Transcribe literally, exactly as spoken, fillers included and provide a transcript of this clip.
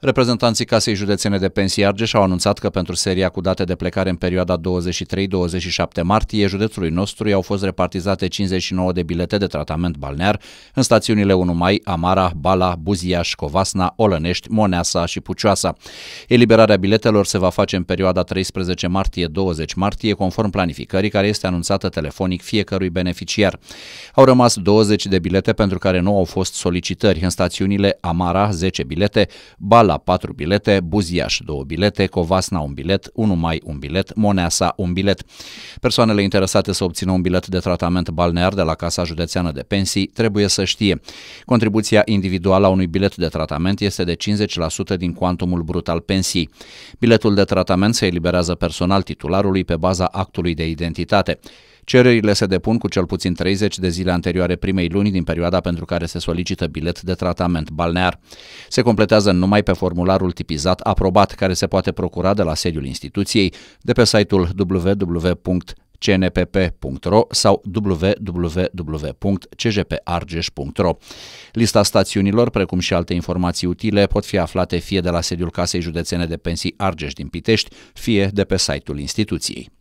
Reprezentanții Casei Județene de Pensii Argeș au anunțat că pentru seria cu date de plecare în perioada douăzeci și trei douăzeci și șapte martie, județului nostru i-au fost repartizate cincizeci și nouă de bilete de tratament balnear în stațiunile unu mai, Amara, Bala, Buziaș, Covasna, Olănești, Moneasa și Pucioasa. Eliberarea biletelor se va face în perioada treisprezece martie douăzeci martie, conform planificării care este anunțată telefonic fiecărui beneficiar. Au rămas douăzeci de bilete pentru care nu au fost solicitări în stațiunile Amara, zece bilete, Bala, la patru bilete, Buziaș două bilete, Covasna un bilet, unu mai un bilet, Moneasa un bilet. Persoanele interesate să obțină un bilet de tratament balnear de la Casa Județeană de Pensii trebuie să știe: contribuția individuală a unui bilet de tratament este de cincizeci la sută din cuantumul brut al pensiei. Biletul de tratament se eliberează personal titularului pe baza actului de identitate. Cererile se depun cu cel puțin treizeci de zile anterioare primei luni din perioada pentru care se solicită bilet de tratament balnear. Se completează numai pe formularul tipizat aprobat, care se poate procura de la sediul instituției, de pe site-ul w w w punct c n p p punct ro sau w w w punct c g p argeș punct ro. Lista stațiunilor, precum și alte informații utile, pot fi aflate fie de la sediul Casei Județene de Pensii Argeș din Pitești, fie de pe site-ul instituției.